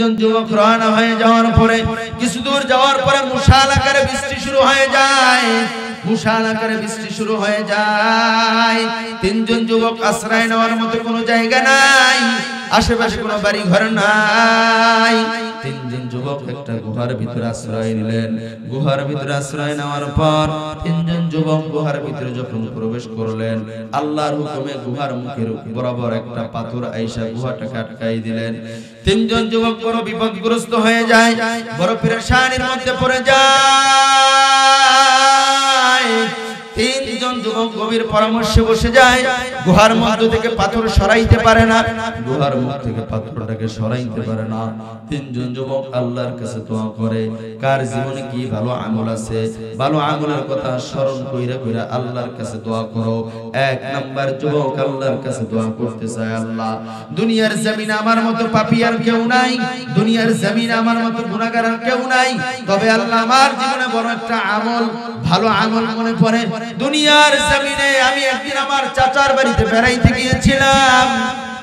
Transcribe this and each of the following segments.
जन जुवक रोहाना है जावर परे किस दूर जावर परे मुशाला करे बिस्ती शुरू है जाए मुशाला करे बिस्ती शुरू है जाए तीन जन जुवक असराय नवर मत कोनो जाएगा नाई आशेपाशे कोनो बारी घर नाई तीन जन जुवक एक टा गुहार भीतर आश्रय निलेन गुहार भीतर आश्रय नवर पर तीन जन जुवक गुहार भीतर जखन प्रवेश करलेन अल्लाहर हुक्मे गुहार मुखेर बराबर एक टा पाथर आयशा गुहाटा काटकाई दिलेन तीन जन जुवक बड़ विपदग्रस्त হয়ে যায় বড় পেরেশানির মধ্যে পড়ে যায় তিনজন যুবক গভীর পরামর্শে বসে যায় গুহার মুখ থেকে পাথর সরাইতে পারে না গুহার মুখ থেকে পাথরটাকে সরাইতে পারে না তিনজন যুবক আল্লাহর কাছে দোয়া করে কার জীবনে কি ভালো আমল আছে ভালো আমলের কথা স্মরণ কইরা কইরা আল্লাহর কাছে দোয়া করো এক নাম্বার যুবক আল্লাহর কাছে দোয়া করতে চায় আল্লাহ দুনিয়ার জমিন আমার মত পাপী আর কেউ নাই দুনিয়ার জমিন আমার মত গুনাহগার আর কেউ নাই তবে আল্লাহ আমার জীবনে বড় একটা আমল ভালো আমল মনে পড়ে দুনিয়ার জমিনে আমি একদিন আমার চাচার বাড়িতে বেড়াইতে গিয়েছিলাম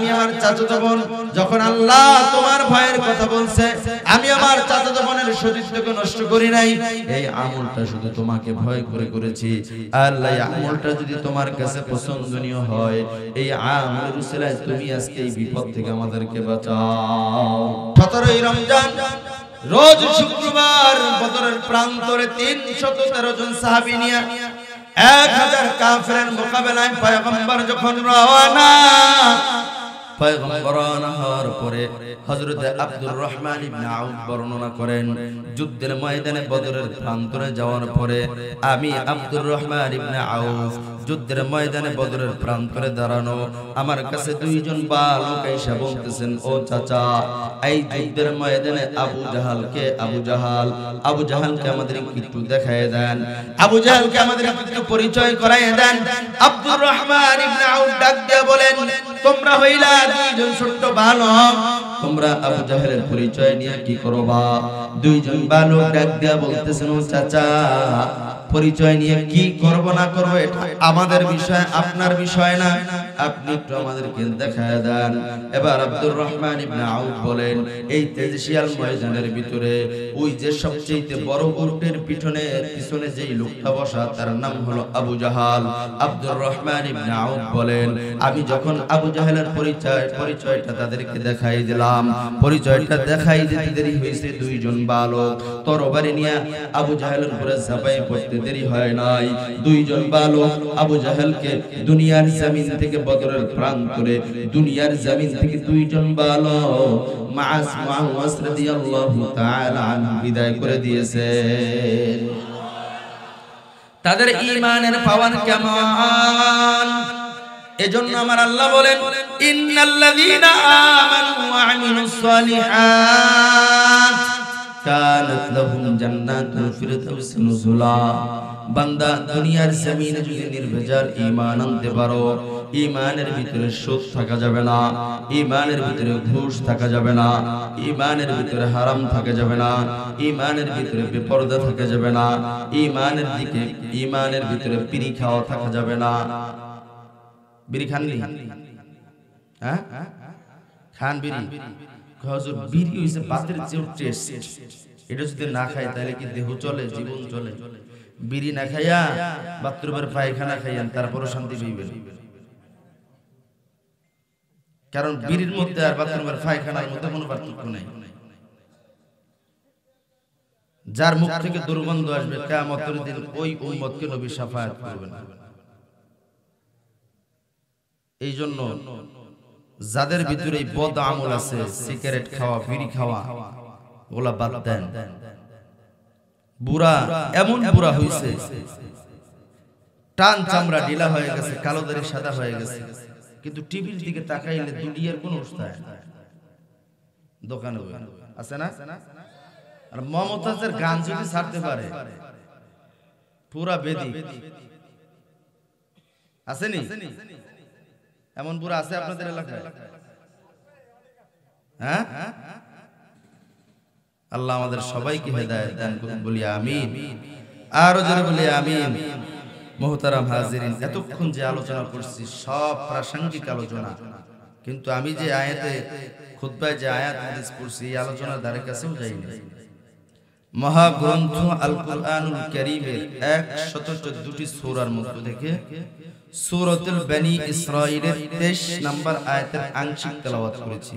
আমি আমার চাচা যখন আল্লাহ তোমার ভয়ের কথা বলছে আমি আমার চাচা যখনের সতীত্বকে নষ্ট করি নাই এই আমলটা শুধু তোমাকে ভয় করে করেছি আল্লাহ এই আমলটা যদি তোমার কাছে পছন্দনীয় হয় এই আমলের উসিলায় তুমি আজকে এই বিপদ থেকে আমাদেরকে বাঁচাও 17 রমজান রোজ শুক্রবার বদরের প্রান্তরে 313 জন সাহাবী নিয়ে 1000 কাফেরের মোকাবেলায় পয়গম্বর যখন রওনা পয়গম্বরানহার পরে হযরত আব্দুর রহমান ইবনে আউফ বর্ণনা করেন যুদ্ধের ময়দানে বদরের প্রান্তরে যাওয়ার পরে আমি আব্দুর রহমান ইবনে আউফ যুদ্ধের ময়দানে বদরের প্রান্তরে দাঁড়ানো আমার কাছে দুইজন বালক এসে বলতেছেন ও চাচা এই যুদ্ধের ময়দানে আবু জাহালকে আমাদের একটু দেখায় দেন আবু জাহালকে আমাদের একটু পরিচয় করায় দেন আব্দুর রহমান ইবনে আউফ ডাক দিয়ে বলেন তোমরা হইলা দুইজন ছোট বালক তোমরা আবু জাহেলের পরিচয় নিয়ে কি করবা দুইজন বালক ডাক দিয়া বলতেছেন ও চাচা পরিচয় নিয়ে কি করব না করব এটা আমাদের বিষয় আপনার বিষয় না আপনি একটু আমাদেরকে দেখায় দেন এবার আব্দুর রহমান ইবনে আউফ বলেন এই তেজশিয়াল ময়দানের ভিতরে ওই যে সবচেয়ে বড় উটের পিছনে যেই লোকটা বসা তার নাম হলো আবু জাহাল আব্দুর রহমান ইবনে আউফ বলেন আমি যখন আবু জাহেলের পরিচয়টা তাদেরকে দেখাই দিলাম পরিচয়টা দেখাই দিতে দেরি হয়েছে দুইজন বালক তরবারি নিয়ে আবু জাহেলের উপরে ঝাঁপায় পড়তে দেরি হয় নাই দুইজন বালক আবু জাহেলকে দুনিয়ার জমিন থেকে বদরের প্রান্তরে দুনিয়ার জমিন থেকে দুইজন বালক মুআজ রাদিয়াল্লাহু তাআলা আনহু বিদায় করে দিয়েছে তাদের ঈমানের পাওয়ার কেমন এজন্য আমার আল্লাহ বলেন ইন্নাল্লাযীনা আমানু ওয়া আমিলুস সলিহাত কানাত লাহুম জান্নাতুল ফিরদাউস নুজুলা বান্দা দুনিয়ার জমিনে যদি নির্ভেজাল ঈমান আনতে পারো ঈমানের ভিতরে সুদ থাকা যাবে না ঈমানের ভিতরে ঘুষ থাকা যাবে না ঈমানের ভিতরে হারাম থাকা যাবে না ঈমানের ভিতরে বেপরদা থাকা যাবে না ঈমানের ভিতরে পিরি খাওয়া থাকা যাবে না বিড়ি খানলি হ্যাঁ খান বিড়ি হুজুর বিড়ি হইছে বাতের যে টেস্ট এটা যদি না খায় তাহলে কি দেহ চলে জীবন চলে বিড়ি না খায়া বাথরুমের পায়খানা খাইয়েন তারপরও শান্তি পাইবেন কারণ বিড়ির মধ্যে আর বাথরুমের পায়খানার মধ্যে কোনো পার্থক্য নাই যার মুখ থেকে দুর্গন্ধ আসবে কিয়ামতের দিন ওই উম্মতকে নবী শাফায়াত করবেন এই জন্য যাদের ভিতরে বদ আমল আছে সিগারেট খাওয়া বিড়ি খাওয়া ওগুলা বাদ দেন বুড়া এমন বুড়া হইছে টান চামড়া ঢিলা হয়ে গেছে কালো দাড়ি সাদা হয়ে গেছে কিন্তু টিভির দিকে তাকাইলে দুনিয়ার কোনো উৎসাহ দোকানে আছে না আর মমতাজের গান যদি ছাড়তে পারে পুরা বেদি আছে নি এমন পুরা আছে আপনাদের এলাকায় হ্যাঁ আল্লাহ আমাদের সবাইকে হেদায়েত দান করুন বলি আমিন আর যারা বলি আমিন محترم حاضرین এতক্ষণ যে আলোচনা করছি সব প্রাসঙ্গিক আলোচনা কিন্তু আমি যে আয়াতে খুতবায় যে আয়াত হাদিস পড়ছি এই আলোচনার ধারে কাছেও যাইনি মহা গ্রন্থ আল কুরআনুল কারীমের 114 টি সূরার মধ্যে থেকে সূরাতুল বনি ইসরাঈলের 23 নম্বর আয়াতের আংশিক তেলাওয়াত করেছি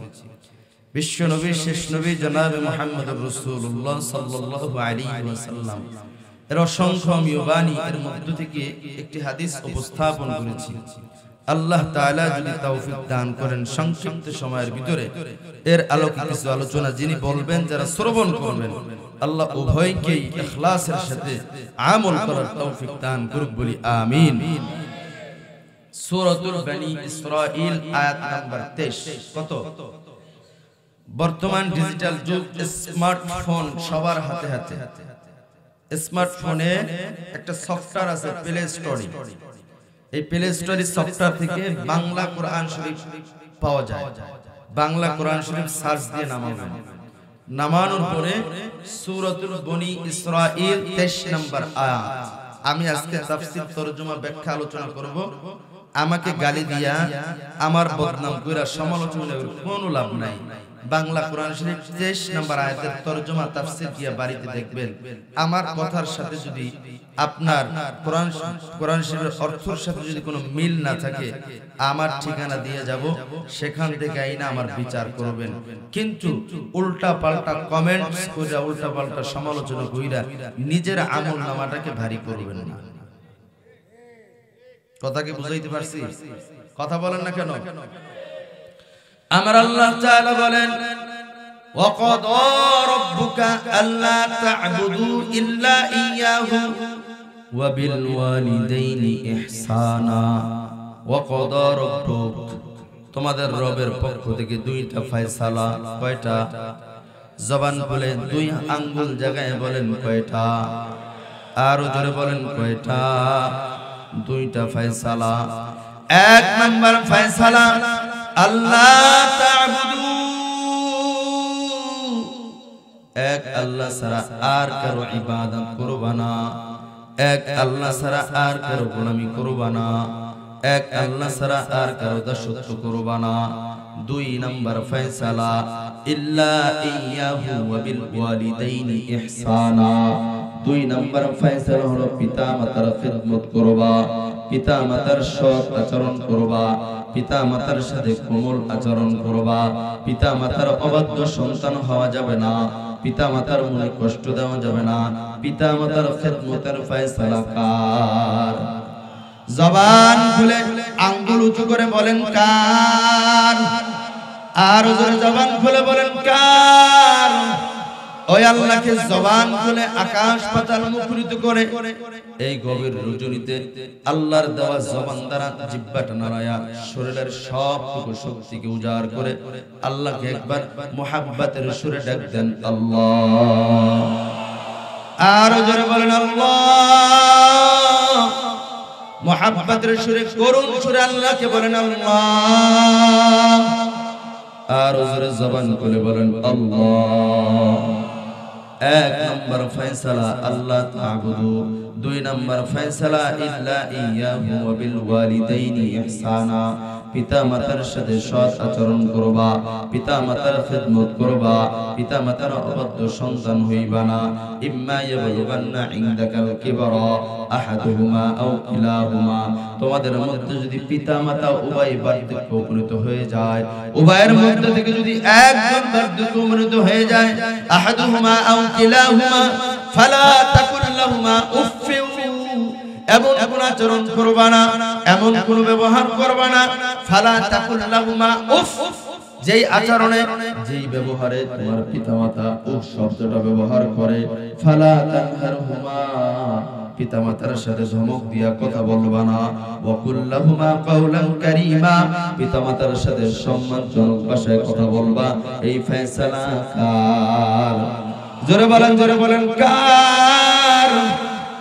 বিশ্ব নবীর শেষ নবী জনাব মুহাম্মদুর রাসূলুল্লাহ সাল্লাল্লাহু আলাইহি ওয়াসাল্লাম রসংখ্যম ইবানী এর মধ্য থেকে একটি হাদিস উপস্থাপন করেছি আল্লাহ তাআলা যদি তৌফিক দান করেন সংক্ষিপ্ত সময়ের ভিতরে এর আলোকে কিছু আলোচনা যিনি বলবেন যারা শ্রবণ করবেন আল্লাহ উভয়কে ইখলাসের সাথে আমল করার তৌফিক দান করুক বলি আমিন সূরাতুল বনি ইসরাঈল আয়াত নম্বর 23 কত বর্তমান ডিজিটাল যুগ স্মার্টফোন সবার হাতে হাতে স্মার্টফোনে একটা সফটওয়্যার আছে প্লে স্টোরে এই প্লে স্টোরে সফটওয়্যার থেকে বাংলা কোরআন শরীফ পাওয়া যায় বাংলা কোরআন শরীফ সার্চ দিয়ে নামানোর পরে সূরাতুল বনি ইসরাঈল 23 নম্বর আয়াত আমি আজকে তাফসীর তরজমা ব্যাখ্যা আলোচনা করব আমাকে গালি দিয়া আমার বদনাম কইরা সমালোচনা কোনো লাভ নাই বাংলা কোরআন শরীফ 23 নম্বর আয়াতের তরজমা তাফসীর দিয়া বাড়িতে দেখবেন আমার কথার সাথে যদি আপনার কোরআন শরীফের অর্থের সাথে যদি কোনো মিল না থাকে আমার ঠিকানা দিয়ে যাব সেখান থেকে আইনা আমার বিচার করবেন কিন্তু উল্টা পাল্টা কমেন্টস কইরা উল্টা পাল্টা সমালোচনা কইরা নিজের আমলনামাটাকে ভারী করবেন না কথা কি বুঝাইতে পারছি কথা বলেন না কেন امر الله تعالى بولن وقضى ربك الا تعبدوا الا اياه وبالوالدين احسانا وقضى ربك তোমাদের রবের পক্ষ থেকে দুইটা ফয়সালা কয়টা জবান বলে দুই আঙ্গুল জায়গায় বলেন কয়টা আর জোরে বলেন কয়টা দুইটা ফয়সালা এক নাম্বার ফয়সালা আল্লাহ তা'বুদু এক আল্লাহ ছাড়া আর কারো ইবাদত করবা না এক আল্লাহ ছাড়া আর কারো গোলামি করবা না এক আল্লাহ ছাড়া আর কারো দাসত্ব করবা না দুই নাম্বার ফয়সালা ইল্লা ইয়াহু ওয়া বিল ওয়ালিদাইনি ইহসানা দুই নাম্বার ফয়সালা হলো পিতামাতার খিদমত করবা পিতামাতার সৎ আচরণ করবা পিতা মাতার সাথে কোমল আচরণ করবা পিতা মাতার অবাধ্য সন্তান হওয়া যাবে না পিতা মাতার মনে কষ্ট দেওয়া যাবে না পিতা মাতার খিদমতের ফয়সালা কার জবান খুলে আঙ্গুল উঁচু করে বলেন কার আর জোরে জবান খুলে বলেন কার ওই আল্লাহকে জবান খুলে আকাশ পাতাল মুখরিত করে এই গভীর রজনীতে আল্লাহর দেওয়া জবান দ্বারা জিহ্বাটা নাড়ায়া শরীরের সবটুকু শক্তিকে উজাড় করে আল্লাহকে একবার মুহাব্বতের সুরে ডাক দেন আল্লাহ আর জোরে বলেন আল্লাহ মুহাব্বতের সুরে করুণ সুরে আল্লাহকে বলেন আল্লাহ আর জোরে জবান খুলে বলেন আল্লাহ এক নম্বর ফয়সালা আল্লাহ তা'বুদু দুই নম্বর ফয়সালা ইল্লা ইয়াহু ওয়া বিল ওয়ালিদাইনি ইহসানা পিতামাতার সাথে সৎ আচরণ করবা পিতামাতার খিদমত করবা পিতামাতার অবাধ্য সন্তান হইবা না ইম্মা ইয়াবলুগান্না ইনদাকাল কিবরা আহাদুহুমা আও কিলাহুমা তোমাদের মধ্যে যদি পিতামাতা উভয় বার্ধক্য উপনীত হয়ে যায় উভয়ের মধ্যে থেকে যদি একজন বার্ধক্য উপনীত হয়ে যায় আহাদুহুমা আও কিলাহুমা ফালা তাকুল লাহুমা উফ এমন কোন আচরণ করবা না এমন কোন ব্যবহার করবা না ফালা তাকুল লাহুমা উফ যেই আচরণে যেই ব্যবহারে তোমার পিতামাতা উফ শব্দটা ব্যবহার করে ফালা তানহারহুমা পিতা মাতার সাথে ধমক দিয়া কথা বলবা না ওয়াকুল্লাহুমা কাওলান কারীমা পিতা মাতার সাথে সম্মানজনক ভাষায় কথা বলবা এই ফয়সালা কার জোরে বলেন কার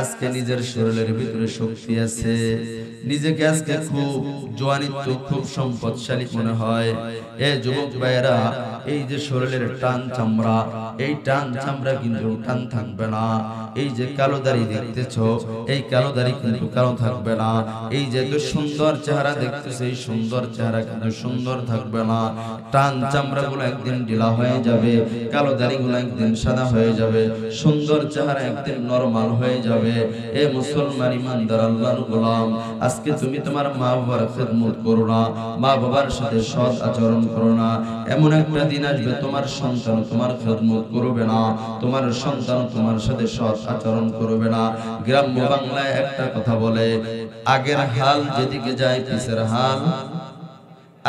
আজকে নিজের শরীরের ভিতরে শক্তি আছে নিজেকে আজকে খুব জোয়ানিত্ব খুব সম্পদশালী মনে হয় এ যুবক ভাইরা এই যে শরীরের টান চামড়া এই টান চামড়া কিন্তু টান থাকবে না এই যে কালো দাড়ি দেখতেছো এই কালো দাড়ি কিন্তু কালো থাকবে না এই যে এত সুন্দর চেহারা দেখতেছো এই সুন্দর চেহারা কিন্তু সুন্দর থাকবে না টান চামড়াগুলো একদিন ঢিলা হয়ে যাবে কালো দাড়িগুলো একদিন সাদা হয়ে যাবে সুন্দর চেহারা একদিন নরমাল হয়ে যাবে এ মুসলমান ইমানদার আল্লাহর গোলাম আজকে তুমি তোমার মা বাবার খিদমত করো না মা বাবার সাথে সৎ আচরণ করো না এমন একটা দিন আসবে তোমার সন্তান তোমার খিদমত করবে না তোমার সন্তান তোমার সাথে সৎ আচরণ করবে না গ্রাম্য বাংলায় একটা কথা বলে আগের হাল যেদিকে যায় পিছের হাল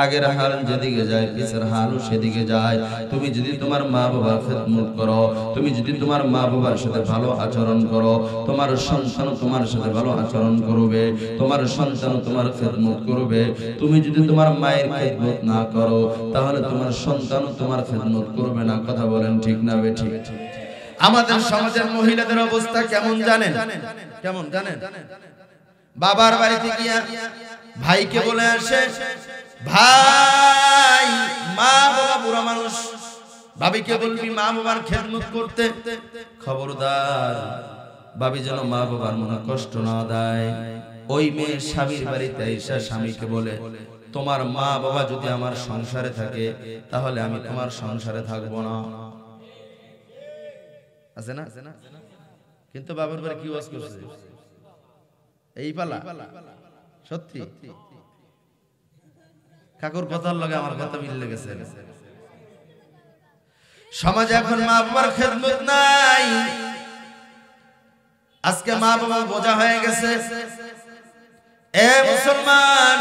আগের হাল যেদিকে যায় পিছের হালও সেদিকে যায় তুমি যদি তোমার মা বাবার খিদমত করো তুমি যদি তোমার মা বাবার সাথে ভালো আচরণ করো তোমার সন্তানও তোমার সাথে ভালো আচরণ করবে তোমার সন্তানও তোমার খিদমত করবে তুমি যদি তোমার মায়ের খিদমত না করো তাহলে তোমার সন্তানও তোমার খিদমত করবে না কথা বলেন ঠিক না বেঠিক আমাদের সমাজের মহিলাদের অবস্থা কেমন জানেন বাবার বাড়িতে গিয়া ভাইকে বলে আসে ভাই মা বাবা বুড়া মানুষ ভাবিকে বলবি মা বাবার খেদমত করতে খবরদার ভাবি যেন মা বাবার মনে কষ্ট না দেয় ওই মেয়ে স্বামীর বাড়িতে এসে স্বামীকে বলে তোমার মা বাবা যদি আমার সংসারে থাকে তাহলে আমি তোমার সংসারে থাকবো না আছে না কিন্তু বাবার বাড়ি কি ওয়াজ করছে এই পালা সত্যি কাকুর কথার লগে আমার কথা মিল লেগেছে সমাজে এখন মা বাবার খেদমত নাই আজকে মা বাবা বোঝা হয়ে গেছে এ মুসলমান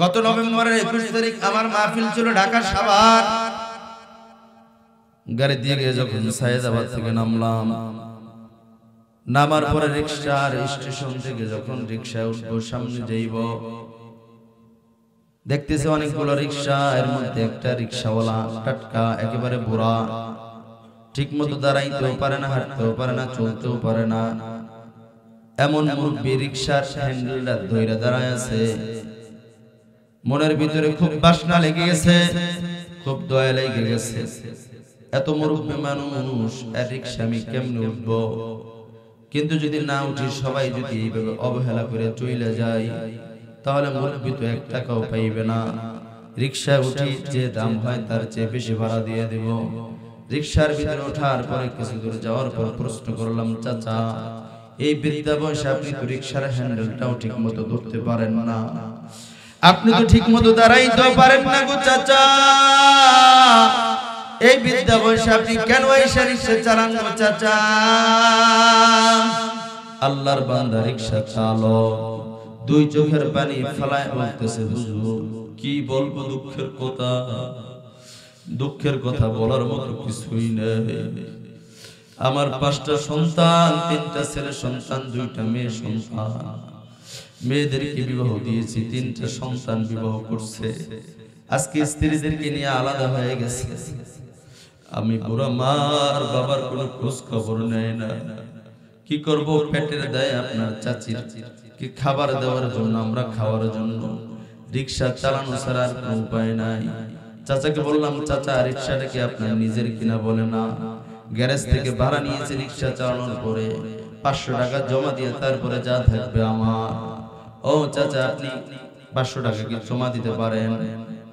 গত নভেম্বরের 21 তারিখ আমার মাহফিল ছিল ঢাকা সাভার গাড়ি দিয়ে গিয়ে যখন সায়েদাবাদ থেকে নামলাম নামার পরে রিক্সার স্টেশন থেকে যখন রিক্সায় উঠবো সামনে যাইব দেখতেছে অনেকগুলো রিক্সা এর মধ্যে একটা রিক্সাওয়ালা টাটকা একেবারে বুড়া ঠিক মতো দাঁড়াইতেও পারে না হাঁটতেও পারে না চলতেও পারে না এমন মুরব্বি রিক্সার হ্যান্ডেলটা ধরে দাঁড়ায় আছে মনের ভিতরে খুব বাসনা লেগে গেছে খুব দয়া লেগে গেছে এত মুরব্বি মানুষ আর রিক্সা আমি কেমনে উঠবো কিন্তু যদি না উঠি সবাই যদি এইভাবে অবহেলা করে চলে যায় তাহলে মুরব্বি তো এক টাকাও পাইবে না রিক্সা উঠি যে দাম হয় তার চেয়ে বেশি ভাড়া দিয়ে দেব রিক্সার ভিতরে ওঠার পরে কিছু দূর যাওয়ার পর প্রশ্ন করলাম চাচা এই বৃদ্ধা বয়সে আপনি তো রিক্সার হ্যান্ডেলটাও ঠিক মতো ধরতে পারেন না আপনি তো ঠিক মতো দাঁড়াইতেও পারেন না গো চাচা এই বৃদ্ধা বয়সে আপনি কেন এসে রিক্সা চালান গো চাচা আল্লাহর বান্দা রিক্সা চালক দুই চোখের পানি ফেলায় বলতেছে হুজুর কি বলবো দুঃখের কথা বলার মতো কিছুই নেই আমার পাঁচটা সন্তান তিনটা ছেলে সন্তান দুইটা মেয়ে সন্তান মেয়েদেরকে বিবাহ দিয়েছি তিনটা সন্তান বিবাহ করছে আজকে স্ত্রীদেরকে নিয়ে আলাদা হয়ে গেছে আমি বুড়া মার বাবার কোনো খোঁজ খবর নেই না কি করব পেটের দায় আপনার চাচির কি খাবার দেওয়ার জন্য আমরা খাওয়ার জন্য রিক্সা চালানো ছাড়া আর কোনো উপায় নাই চাচাকে বললাম চাচা রিক্সাটা কি আপনার নিজের কিনা বলে না গ্যারেজ থেকে ভাড়া নিয়েছে রিক্সা চালানোর পরে 500 টাকা জমা দিয়ে তারপরে যা থাকবে আমার ও চাচা আপনি 500 টাকা কি জমা দিতে পারেন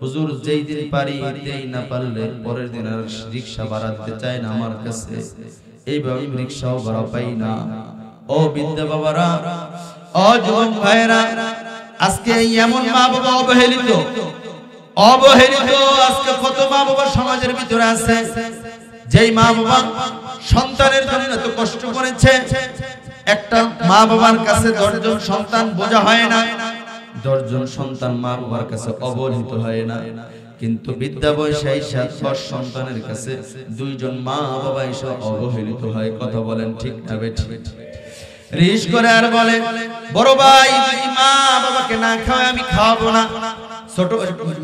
হুজুর যেই দিন পারি দেই না পারলে পরের দিন আর রিক্সা ভাড়া দিতে চাই না আমার কাছে এইভাবে আমি রিক্সাও ভাড়া পাই না ও বিদ্যা বাবারা ও যুবক ভাইরা আজকে এমন মা বাবা অবহেলিত অবহেলিত আজকে কত মা বাবা সমাজের ভিতরে আছে যেই মা বাবা সন্তানের জন্য এত কষ্ট করেছে একটা মা বাবার কাছে 10 জন সন্তান বোঝা হয় না 10 জন সন্তান মা বাবার কাছে অবহেলিত হয় না কিন্তু বিদ্যা বয়সে 7 সন্তানের কাছে 2 জন মা বাবা এসে অবহেলিত হয় কথা বলেন ঠিক না ঠিক রিশ করে আর বলে বড় ভাই মা বাবাকে না খাওয়ায় আমি খাওয়াবো না ছোট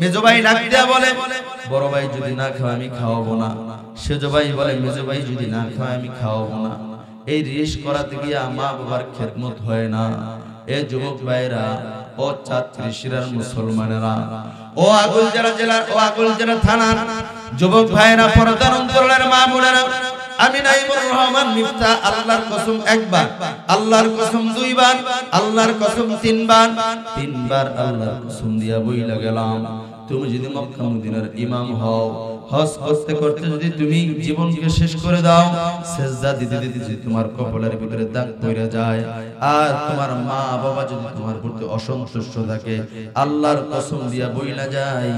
মেজো ভাই ডাক দেয়া বলে বড় ভাই যদি না খাওয়ায় আমি খাওয়াবো না সেজো ভাই বলে মেজো ভাই যদি না খাওয়ায় আমি খাওয়াবো না এই রিশ করাতে গিয়ে মা বাবার খেদমত হয় না এ যুবক ভাইরা ও ছাত্রীরা মুসলমানেরা ও আগুলজেরা জেলার ও আগুলজেরা থানার যুবক ভাইরা পর্দার অন্তরালের মা বোনেরা আমি নাইমুর রহমান মিফতা আল্লাহর কসম একবার আল্লাহর কসম দুইবার আল্লাহর কসম তিনবার আল্লাহর কসম দিয়া বইলা গেলাম তুমি যদি মক্কা মদিনার ইমাম হও হজ করতে করতে যদি তুমি জীবনকে শেষ করে দাও সেজদা দিতে দিতে যদি তোমার কপালের ভিতরে দাগ পড়ে যায় আর তোমার মা বাবা যদি তোমার প্রতি অসন্তুষ্ট থাকে আল্লাহর কসম দিয়া বইলা যায়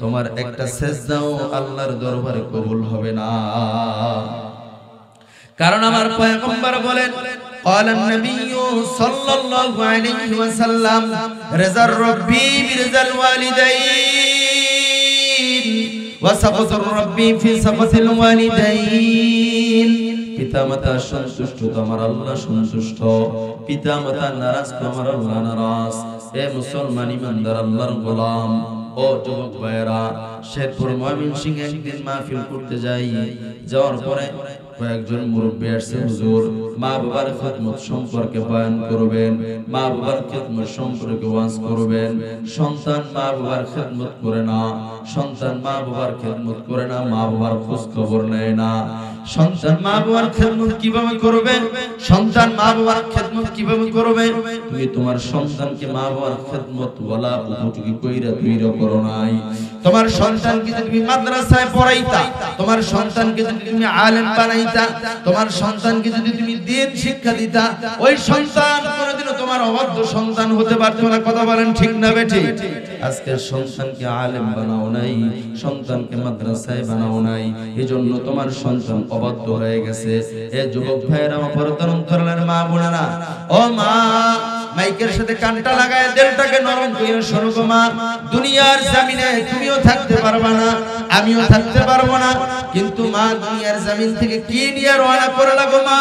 তোমার একটা সেজদাও আল্লাহর দরবারে কবুল হবে না কারণ আমার পয়গম্বর বলেন قال النبي صلى الله عليه وسلم رضا ربي برضا الوالدين وسخط ربي في سخط الوالدين পিতা মাতা সন্তুষ্ট তোমার আল্লাহ সন্তুষ্ট পিতা মাতা নারাজ তোমার আল্লাহ নারাজ এ মুসলমান ইমানদার আল্লাহর গোলাম ও যুবক ভাইরা শেরপুর ময়মনসিংহ একদিন মাহফিল করতে যাই যাওয়ার পরে কয়েকজন মুরব্বী আসছেন হুজুর মা বাবার খিদমত সম্পর্কে বয়ান করবেন মা বাবার খিদমত সম্পর্কে ওয়াজ করবেন সন্তান মা বাবার খিদমত করে না সন্তান মা বাবার খিদমত করে না মা বাবার খোঁজ খবর নেয় না সন্তান মা বাবার খিদমত কিভাবে করবে সন্তান মা বাবার খিদমত কিভাবে করবে তুমি তোমার সন্তানকে মা বাবার খিদমত ওয়ালা উপযোগী কইরা তৈরি করো নাই তোমার সন্তানকে যদি তুমি মাদ্রাসায় পড়াইতা তোমার সন্তানকে যদি তুমি আলেম বানাইতা তোমার সন্তানকে যদি তুমি দিন শিক্ষা দিতা ওই সন্তান কোনদিনও তোমার অবাধ্য সন্তান হতে পারতো না কথা বলেন ঠিক না বেঠি আজকে সন্তানকে আলেম বানাও নাই সন্তানকে মাদ্রাসায় বানাও নাই এজন্য তোমার সন্তান অবাধ্য হয়ে গেছে এ যুবক ভাইরা অপরতর অন্তরালের মা বোনেরা ও মা মাইকের সাথে কানটা লাগায় দেলটাকে নরম করে শোনো গো মা দুনিয়ার জমিনে তুমিও থাকতে পারবে না আমিও থাকতে পারবো না কিন্তু মা দুনিয়ার জমিন থেকে কি নিয়ে রওনা করে লাগো মা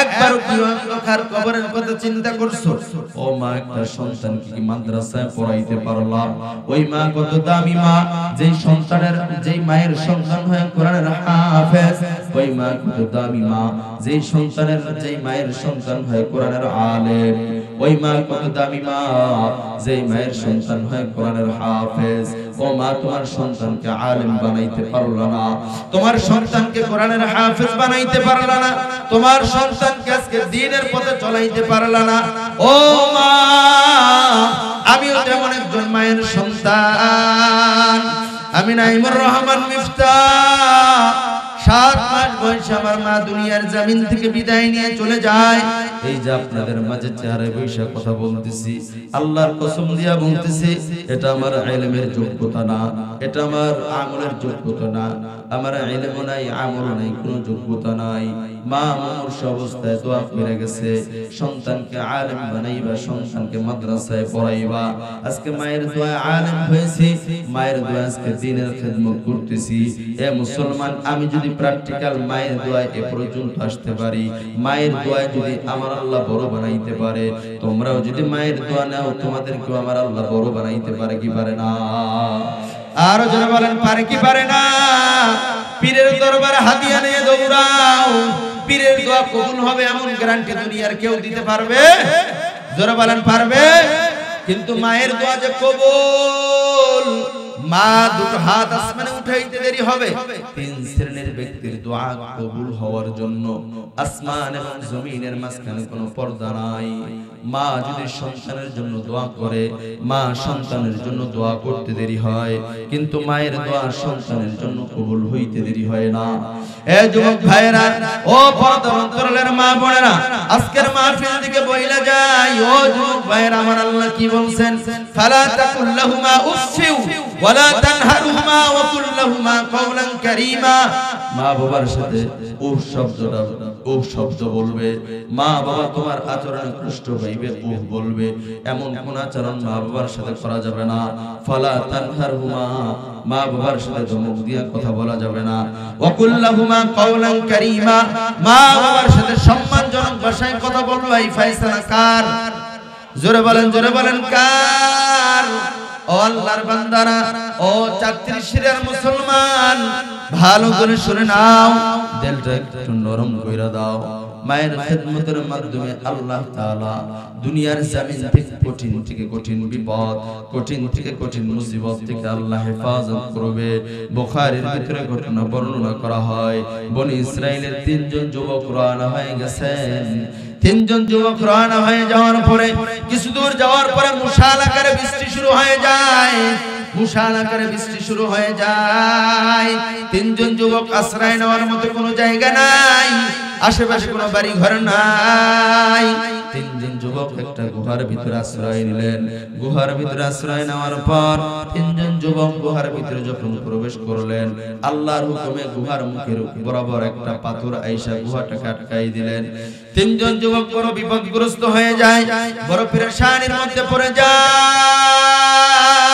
একবার কি অন্ধকার কবরের কথা চিন্তা করছো ও মা একটা সন্তানকে কি মাদ্রাসায় পড়াইতে পারলা ওই মা কত দামি মা যেই সন্তানের যেই মায়ের সন্তান হয় কোরআনের হাফেজ ওই মা কত দামি মা যেই সন্তানের যেই মায়ের সন্তান হয় কোরআনের আলেম ওই মা কত দামি মা যেই মায়ের সন্তান হয় কোরআনের হাফেজ ও মা তোমার সন্তানকে আলেম বানাইতে পারলা না তোমার সন্তানকে কোরআনের হাফেজ বানাইতে পারলা না তোমার সন্তানকে আজকে দ্বীনের পথে চলাইতে পারলা না ও মা আমিও তেমন একজন মায়ের সন্তান আমি নাইমুর রহমান মিফতাহ 7 মাস বয়সে আমার মা দুনিয়ার জমিন থেকে বিদায় নিয়ে চলে যায় এই যে আপনাদের মাঝে চেহারা বৈশা কথা বলতেছি আল্লাহর কসম দিয়া বলতেছি এটা আমার ইলমের যোগ্যতা না এটা আমার আমলের যোগ্যতা না আমার ইলম নাই আমল নাই কোনো যোগ্যতা নাই মা মুমূর্ষ অবস্থায় দোয়া করে গেছে সন্তানকে আলেম বানাইবা সন্তানকে মাদ্রাসায় পড়াইবা আজকে মায়ের দোয়া আলেম হয়েছে মায়ের দোয়া আজকে দ্বীনের খিদমত করতেছি এ মুসলমান আমি যদি প্র্যাকটিক্যাল মায়ের দোয়ায় এ পর্যন্ত আসতে পারি মায়ের দোয়ায় যদি আমার আল্লাহ বড় বানাইতে পারে তোমরাও যদি মায়ের দোয়া নাও তোমাদেরকে আমার আল্লাহ বড় বানাইতে পারে কি পারে না আরো যারা বলেন পারে কি পারে না পীরের দরবারে হাদিয়া নিয়ে দৌড়াও পীরের দোয়া কবুল হবে এমন গ্যারান্টি দুনিয়ার কেউ দিতে পারবে যারা বলেন পারবে কিন্তু মায়ের দোয়া যে কবুল মা দুটো হাত আসমানে উঠাইতে দেরি হবে তিন শ্রেণীর ব্যক্তির দোয়া কবুল হওয়ার জন্য আসমান এবং জমিনের মাঝখানে কোনো পর্দা নাই মা যদি সন্তানের জন্য দোয়া করে মা সন্তানের জন্য দোয়া করতে দেরি হয় কিন্তু মায়ের দোয়া সন্তানের জন্য কবুল হইতে দেরি হয় না এ যুবক ভাইরা ও পর্দার অন্তরালের মা বোনেরা আজকের মাহফিল থেকে বইলা যায় ও যুবক ভাইরা আমার আল্লাহ কি বলছেন ফালা তাকুল লাহুমা উফফিউ ওয়ালা তানহারুমা ওয়া কুল লাহুমা কাওলান কারীমা মা বাবার সাথে উফ শব্দটা উফ শব্দ বলবে মা বাবা তোমার আচরণে কষ্ট পাইবে উফ বলবে এমন কোন আচরণ মা বাবার সাথে করা যাবে না ফালা তানহারুমা মা বাবার সাথে ধমক দিয়া কথা বলা যাবে না ওয়া কুল লাহুমা কাওলান কারীমা মা বাবার সাথে সম্মানজনক ভাষায় কথা বলবা এই ফয়সালা কার জোরে বলেন কার ও আল্লাহর বান্দারা ও 34 এর মুসলমান ভালো করে শুনে নাও দিলটা একটু নরম কইরা দাও মায়ের খিদমতের মাধ্যমে আল্লাহ তাআলা দুনিয়ার জামিন থেকে কঠিন বিপদ থেকে কঠিন মুসিবত থেকে আল্লাহ হেফাজত করবে বুখারীর ভিতরে ঘটনা বর্ণনা করা হয় বনি ইসরাইলের তিনজন যুবক রওনা হয়ে গেছেন তিনজন যুবক রওনা হয়ে যাওয়ার পরে কিছু দূর যাওয়ার পরে মুষাল আকারে বৃষ্টি শুরু হয়ে যায় মুষাল আকারে বৃষ্টি শুরু হয়ে যায় তিনজন যুবক আশ্রয় নেওয়ার মতো কোনো জায়গা নাই আশেপাশে কোনো বাড়ি ঘর নাই তিনজন যুবক একটা গুহার ভিতরে আশ্রয় নিলেন গুহার ভিতরে আশ্রয় নেওয়ার পর তিনজন যুবক গুহার ভিতরে যখন প্রবেশ করলেন আল্লাহর হুকুমে গুহার মুখের বরাবর একটা পাথর আয়েশা গুহাটাকে আটকায় দিলেন তিনজন যুবক বড় বিপদগ্রস্ত হয়ে যায় বড় পেরেশানির মধ্যে পড়ে যায়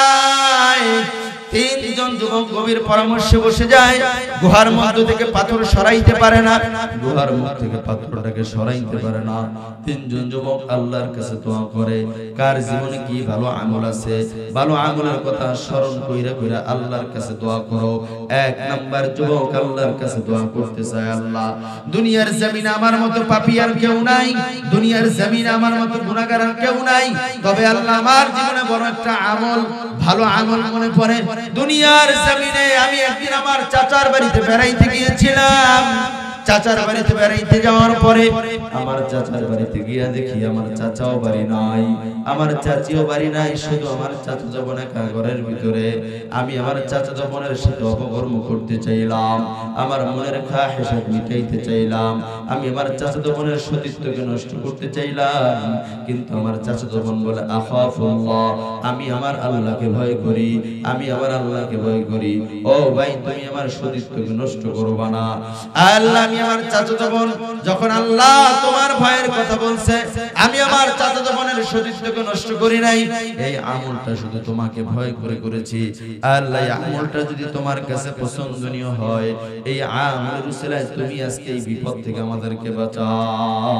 তিনজন যুবক গভীর পরামর্শে বসে যায় গুহার মধ্য থেকে পাথর সরাইতে পারে না গুহার মুখ থেকে পাথরটাকে সরাইতে পারে না তিনজন যুবক আল্লাহর কাছে দোয়া করে কার জীবনে কি ভালো আমল আছে ভালো আমলের কথা স্মরণ কইরা কইরা আল্লাহর কাছে দোয়া করো এক নাম্বার যুবক আল্লাহর কাছে দোয়া করতে চায় আল্লাহ দুনিয়ার জমিনে আমার মত পাপী আর কেউ নাই দুনিয়ার জমিনে আমার মত গুনাহগার আর কেউ নাই তবে আল্লাহ আমার জীবনে বড় একটা আমল ভালো আমল মনে পড়ে দুনিয়ার জমিনে আমি একদিন আমার চাচার বাড়িতে বেড়াইতে গিয়েছিলাম চাচার বাড়িতে বেড়াইতে যাওয়ার পরে আমার চাচার বাড়িতে গিয়া দেখি আমার চাচাও বাড়ি নাই আমার চাচিও বাড়ি নাই শুধু আমার চাচা যখন একা ঘরের ভিতরে আমি আমার চাচা যখনের সাথে অপকর্ম করতে চাইলাম আমার মনের খাহেশ মিটাইতে চাইলাম আমি আমার চাচা যখনের সতীত্বকে নষ্ট করতে চাইলাম কিন্তু আমার চাচা যখন বলে আখাফুল্লাহ আমি আমার আল্লাহকে ভয় করি আমি আমার আল্লাহকে ভয় করি ও ভাই তুমি আমার সতীত্বকে নষ্ট করবা না আল্লাহ আমি আমার চাচা যখন আল্লাহ তোমার ভয়ের কথা বলছে আমি আমার চাচা যখনের সতীত্বকে নষ্ট করি নাই এই আমলটা শুধু তোমাকে ভয় করে করেছি আল্লাহ এই আমলটা যদি তোমার কাছে পছন্দনীয় হয় এই আমলের উসিলায় তুমি আজকে এই বিপদ থেকে আমাদেরকে বাঁচাও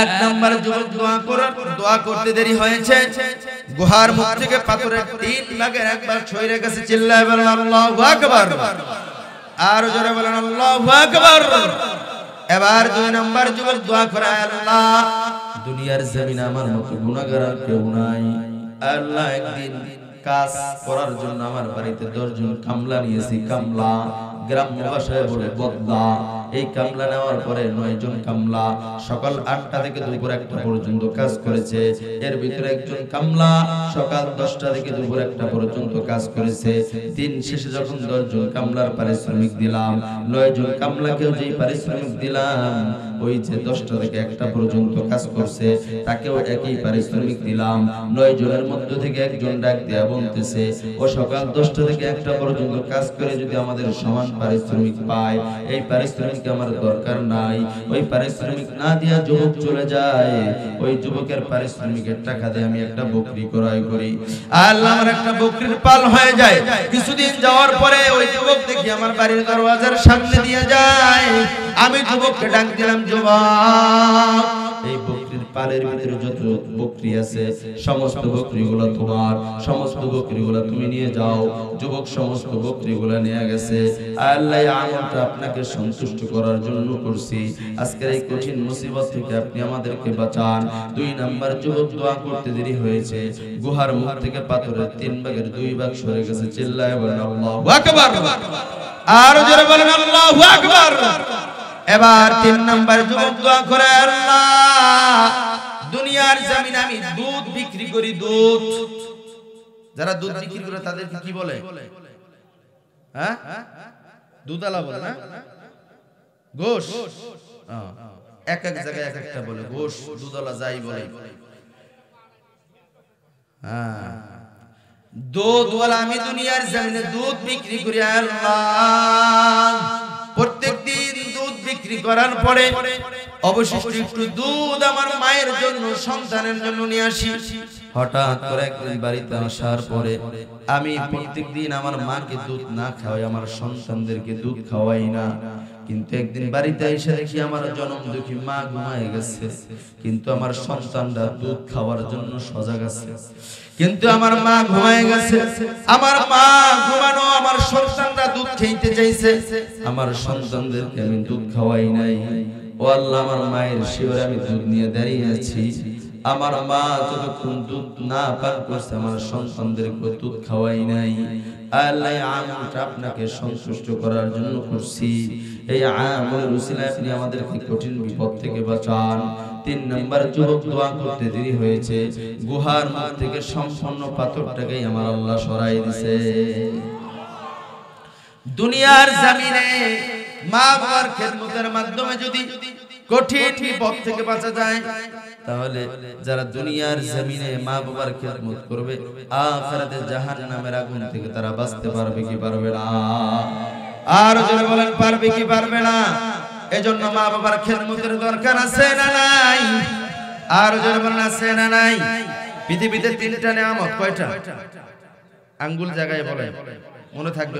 এক নাম্বার যুবক দোয়া করতে দেরি হয়েছে গুহার মুখ থেকে পাথরের তিন ভাগের একবার ছইরে গেছে চিল্লায় বলেন আল্লাহু আকবার আর জোরে বলেন আল্লাহু আকবার এবার দুই নাম্বার যুবক দোয়া করে আল্লাহ দুনিয়ার জমিনে আমার মতো গুনাহগার কেউ নাই আল্লাহ একদিন কাজ করার জন্য আমার বাড়িতে 10 জন কামলা নিয়েছি কামলা গ্রাম ভাষায় বলে বদলা এই কামলা নেওয়ার পরে 9 জন কামলা সকাল 8টা থেকে দুপুর 1টা পর্যন্ত কাজ করেছে এর ভিতরে একজন কামলা সকাল 10টা থেকে দুপুর 1টা পর্যন্ত কাজ করেছে দিন শেষে যখন 10 জন কামলার পারিশ্রমিক দিলাম 9 জন কামলাকেও যেই পারিশ্রমিক দিলাম ওই যে 10টা থেকে 1টা পর্যন্ত কাজ করছে তাকেও একই পারিশ্রমিক দিলাম 9 জনের মধ্য থেকে একজন ডাক দেয়া বলতেছে ও সকাল 10টা থেকে 1টা পর্যন্ত কাজ করে যদি আমাদের সমান পারিশ্রমিক পায় এই পারিশ্রমিক আমার দরকার নাই ওই পারিশ্রমিক না দিয়া যুবক চলে যায় ওই যুবকের পারিশ্রমিকের টাকা দিয়ে আমি একটা বকরি ক্রয় করি আল্লাহ আমার একটা বকরির পাল হয়ে যায় কিছুদিন যাওয়ার পরে ওই যুবক দেখি আমার বাড়ির দরওয়াজার সামনে দিয়ে যায় আমি যুবককে ডাক দিলাম যুবক এই বকরির পালের ভিতরে যত বকরি আছে সমস্ত বকরিগুলো তোমার সমস্ত বকরিগুলো তুমি নিয়ে যাও যুবক সমস্ত বকরিগুলো নিয়ে গেছে আল্লাহ আমলটা আপনাকে সন্তুষ্ট করার জন্য করছি আজকের এই কঠিন মুসিবত থেকে আপনি আমাদেরকে বাঁচান দুই নাম্বার যুবক দোয়া করতে দেরি হয়েছে গুহার মুখ থেকে পাথরের তিন ভাগের দুই ভাগ সরে গেছে চিল্লায় বলেন আল্লাহু আকবার আর জোরে বলেন আল্লাহু আকবার এবার তিন নাম্বার যুবক দোয়া করে আল্লাহ দুনিয়ার জমিনে আমি দুধ বিক্রি করি দুধ যারা দুধ বিক্রি করে তাদের কি বলে হ্যাঁ দুধালা বলে না গোশ এক এক জায়গায় এক একটা বলে গোশ দুধালা যাই বলে दूध वाला मैं दुनियार ज़मीने दूध बिक्री करी अल्लाह प्रत्येक दिन दूध बिक्री करान पड़े अवशिष्ट একটু दूध আমার মায়ের জন্য সন্তানের জন্য নিয়ে আসি হঠাৎ করে একদিন বাড়িতে আসার পরে আমি প্রত্যেকদিন আমার মাকে দুধ না খাওয়াই আমার সন্তানদেরকে দুধ খাওয়াই না কিন্তু একদিন বাড়িতে এসে দেখি আমার জনম দুঃখী মা ঘুমায় গেছে কিন্তু আমার সন্তানরা দুধ খাওয়ার জন্য সজাগ আছে কিন্তু আমার মা ঘুমায় গেছে আমার মা ঘুমানো আমার সন্তানরা দুধ খেতে চাইছে আমার সন্তানদেরকে আমি দুধ খাওয়াই নাই ও আল্লাহ আমার মায়ের শিওরে আমি দুধ নিয়ে দাঁড়িয়ে আছি আমার মা যতক্ষণ দুধ না পান করছে আমার সন্তানদেরকে দুধ খাওয়াই নাই আল্লাহ আমলটা আপনাকে সন্তুষ্ট করার জন্য করছি এই আমলের উসিলায় আপনি আমাদেরকে কঠিন বিপদ থেকে বাঁচান তিন নম্বর যুবক দোয়া করতে দেরি হয়েছে গুহার মুখ থেকে সম্পূর্ণ পাথরটাকে আমার আল্লাহ সরাই দিয়েছে দুনিয়ার জমিনে মা বাবার খেদমতের মাধ্যমে যদি কঠিন বিপদ থেকে বাঁচা যায় তাহলে যারা দুনিয়ার জমিনে মা বাবার খেদমত করবে আখিরাতে জাহান্নামের আগুন থেকে তারা বাঁচতে পারবে কি পারবে না আর যারা বলেন পারবে কি পারবে না এজন্য মা বাবার খেদমতের দরকার আছে না নাই আর যারা বলেন আছে না নাই পৃথিবীতে তিনটা নিয়ামত কয়টা আঙ্গুল জায়গায় বলেন মনে থাকবে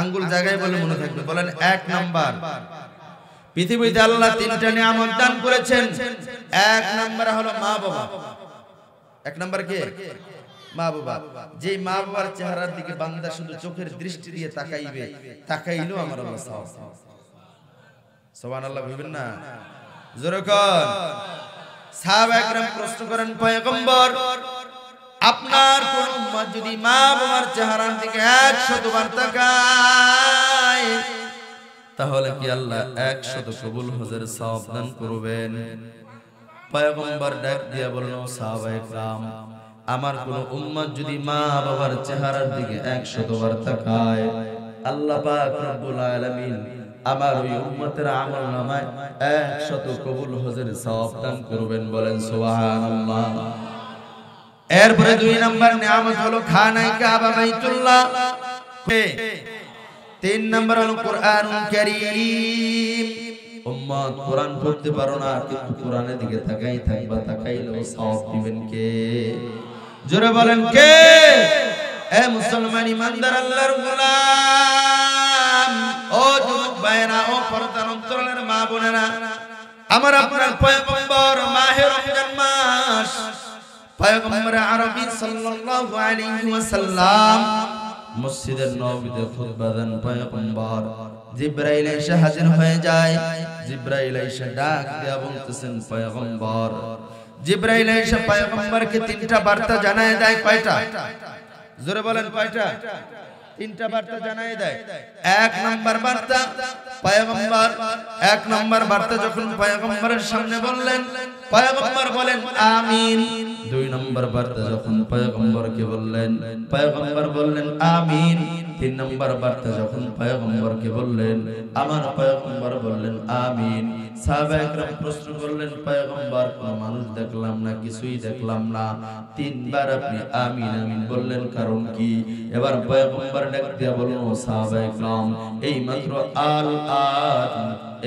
আঙ্গুল জায়গায় বলে মনে থাকবে বলেন এক নাম্বার পৃথিবীতে আল্লাহ তিনটা নিয়ামত দান করেছেন এক নাম্বার হলো মা বাবা এক নাম্বার কে মা বাবা যে মা বাবার চেহারার দিকে বান্দা শুধু চোখের দৃষ্টি দিয়ে তাকাইবে তাকাইলো আমার আল্লাহ সুবহানাল্লাহ বলবেন না জোরে কর সাহাবা একরাম প্রশ্ন করেন পয়গম্বর আপনার কোন উম্মত যদি মা বাবার চেহারার দিকে 100 বার তাকায় তাহলে কি আল্লাহ 100 কবুল হজের সওয়াব দান করবেন পয়গম্বর ডাক দিয়া বলল সাহাবা একরাম আমার কোন উম্মত যদি মা বাবার চেহারার দিকে 100 বার তাকায় আল্লাহ পাক রব্বুল আলামিন আমার ওই উম্মতের আমলনামায় 100 কবুল হজের সওয়াব দান করবেন বলেন সুবহানাল্লাহ এরপরে দুই নাম্বার নিয়ামত হলো খানায়ে কাবা বাইতুল্লাহ তিন নাম্বার হলো কুরআনুল কারীম উম্মত কুরআন পড়তে পারো না কিন্তু কুরআনের দিকে তাকাই থাকবা তাকাইলেও সওয়াব দিবেন কে জোরে বলেন কে এ মুসলমান ইমানদার আল্লাহর গোলাম ও যুবক ভাইরা ও পর্দার অন্তরালের মা বোনেরা আমার আপনার পয়গম্বর মাহে রমজান মাস পয়গম্বর আরবী সাল্লাল্লাহু আলাইহি ওয়াসাল্লাম মসজিদে নববীতে খুতবা দেন পয়গম্বর জিবরাইল এসে হাজির হয়ে যায় জিবরাইল এসে ডাক দেয়া বলতেছেন পয়গম্বর জিবরাইল এসে পয়গম্বরকে তিনটা বার্তা জানায় দেয় কয়টা জোরে বলেন কয়টা তিনটা বার্তা জানায় দেয় এক নাম্বার বার্তা পয়গম্বর এক নাম্বার বার্তা যখন পয়গম্বরের সামনে বললেন পয়গম্বর বলেন আমিন দুই নম্বর বার্তা যখন পয়গম্বরকে বললেন পয়গম্বর বললেন আমিন তিন নম্বর বার্তা যখন পয়গম্বরকে বললেন আমার পয়গম্বর বললেন আমিন সাহাবা একরাম প্রশ্ন করলেন পয়গম্বর কোন মানুষ দেখলাম না কিছুই দেখলাম না তিনবার আপনি আমিন আমিন বললেন কারণ কি এবার পয়গম্বর ডাক দিয়া বললেন ও সাহাবা একরাম এইমাত্র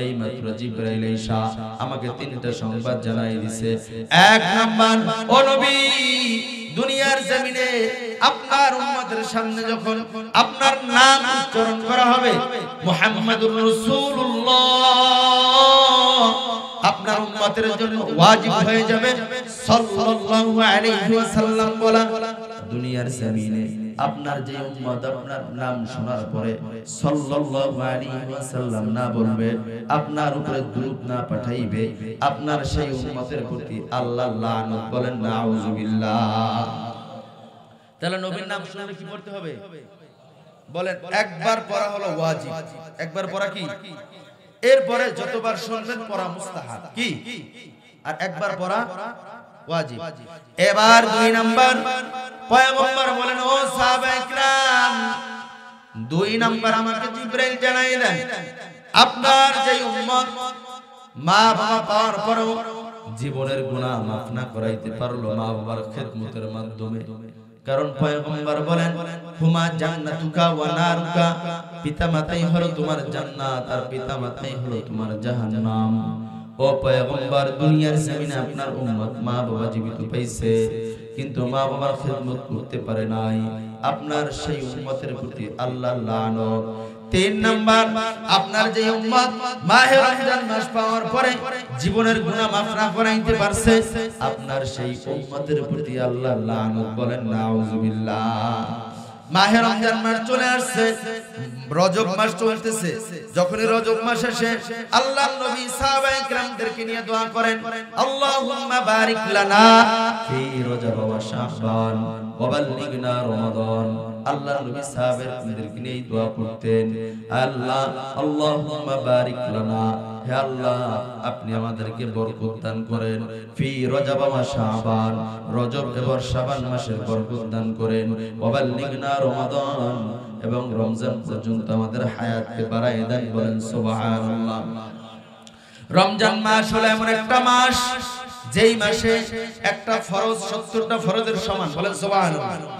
এইমাত্র জিবরাইল ঈসা আমাকে তিনটা সংবাদ জানাই দিয়েছে এক নাম্বার ও নবী দুনিয়ার জমিনে আপনার উম্মতের সামনে যখন আপনার নাম উচ্চারণ করা হবে মুহাম্মাদুর রাসূলুল্লাহ আপনার উম্মতের জন্য ওয়াজিব হয়ে যাবে সাল্লাল্লাহু আলাইহি ওয়াসাল্লাম বলা দুনিয়ার জমিনে আপনার যে উম্মত আপনার নাম শোনার পরে সাল্লাল্লাহু আলাইহি ওয়াসাল্লাম না বলবে আপনার উপরে দরুদ না পাঠাইবে আপনার সেই উম্মতের প্রতি আল্লাহ লানত বলেন নাউযুবিল্লাহ তাহলে নবীর নাম শুনলে কি করতে হবে বলেন একবার পড়া হলো ওয়াজিব একবার পড়া কি এরপরে যতবার শুনবেন পড়া মুস্তাহাব কি আর একবার পড়া ওয়াজিব এবার দুই নাম্বার পয়গম্বর বলেন ও সাহাবা একরাম দুই নাম্বার আমাকে জিবরাইল জানাই দেন আপনার যে উম্মত মা বাবা পাওয়ার পরেও জীবনের গুনাহ মাফ না করাইতে পারলো মা বাবার খিদমতের মাধ্যমে। কারণ পয়গম্বর বলেন হুমা জান্নাতুকা ওয়া নারুকা, পিতামাতাই হলো তোমার জান্নাত আর পিতামাতাই হলো তোমার জাহান্নাম। ও পয়গম্বর, দুনিয়ার জমিনে আপনার উম্মত মা বাবা জীবিত পাইছে কিন্তু মা বাবার খিদমত করতে পারে নাই, আপনার সেই উম্মতের প্রতি আল্লাহ লানত। তিন নাম্বার, আপনার যে উম্মত মাহে রমজান মাস পাওয়ার পরে জীবনের গুনাহ মাফ না করাইতে পারছে আপনার সেই উম্মতের প্রতি আল্লাহ লানত। বলেন নাউযুবিল্লাহ। মাহে রমজান মাস চলে আসছে, রজব মাস চলতেছে, যখনই রজব মাস আসে আল্লাহর নবী সাহাবায়ে কিরামদেরকে নিয়ে দোয়া করেন আল্লাহুম্মা বারিক লানা ফি রজব ওয়া শাবান ওয়া বাল্লিগনা রমাদান। আল্লাহর নবী সাহাবায়ে কিরামদেরকে নিয়ে দোয়া করতেন আল্লাহ আল্লাহুম্মা বারিক লানা, হে আল্লাহ আপনি আমাদেরকে বরকত দান করেন, ফি রজব ওয়া শাবান রজব এবং শাবান মাসের বরকত দান করেন, ওয়া বাল্লিগনা রমাদান এবং রমজান পর্যন্ত আমাদের হায়াতকে বাড়ায় দেন। বলেন সুবহানাল্লাহ। রমজান মাস হলো এমন একটা মাস যেই মাসে একটা ফরজ ৭০টা ফরজের সমান। বলেন সুবহানাল্লাহ।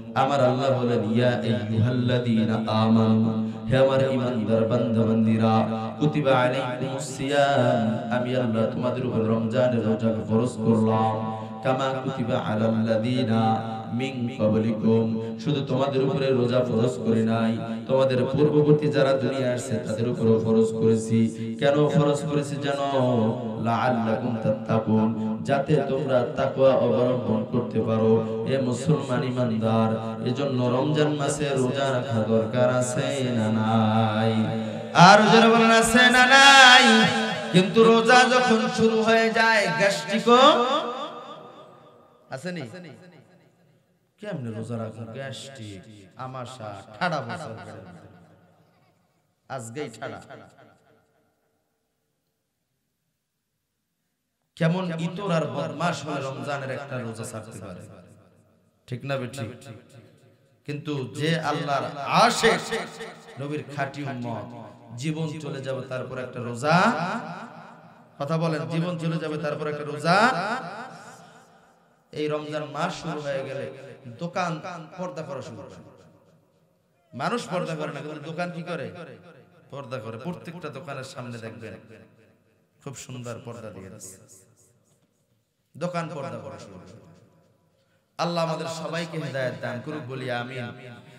আমার আল্লাহ বলেন ইয়া আইয়ুহাল্লাযীনা আমানু, হে আমার ঈমানদার বান্দাবান্দিরা, কুতিবা আলাইকুমুস সিয়াম, আমি আল্লাহ তোমাদের উপর রমজানের রোজাকে ফরজ করলাম, কামা কুতিবা আলাল্লাযীনা মিন ক্বাবলিকুম, শুধু তোমাদের উপরে রোজা ফরজ করি নাই তোমাদের পূর্ববর্তী যারা দুনিয়া আসছে তাদের উপরও ফরজ করেছি। কেন ফরজ করেছি জানো? লাআল্লাকুম তাত্তাকুন, যাতে তোমরা তাকওয়া অবলম্বন করতে পারো। এ মুসলমান ইমানদার, এজন্য রমজান মাসে রোজা রাখা দরকার আছে না নাই? আর যারা বলেন আছে না নাই, কিন্তু রোজা যখন শুরু হয়ে যায় গ্যাস্ট্রিকও আছে নি? কেমনে রোজা রাখা? গ্যাস্ট্রিক, আমাশা, ঠাড়া বছর আজকেই ঠাড়া, কেমন ইতর আর বদমাশ হয়ে রমজানের একটা রোজা ছাড়তে পারে, ঠিক না বেঠিক? কিন্তু যে আল্লাহর আশিক নবীর খাঁটি উম্মত, জীবন চলে যাবে তারপর একটা রোজা, কথা বলেন জীবন চলে যাবে তারপর একটা রোজা। এই রমজান মাস শুরু হয়ে গেলে দোকান পর্দা করা শুরু করে। মানুষ পর্দা করে না কিন্তু দোকান কি করে? পর্দা করে। প্রত্যেকটা দোকানের সামনে দেখবেন খুব সুন্দর পর্দা দিয়ে আছে, দোকান পর্দা করা শুরু করে। আল্লাহ আমাদের সবাইকে হেদায়েত দান করুক, বলি আমিন।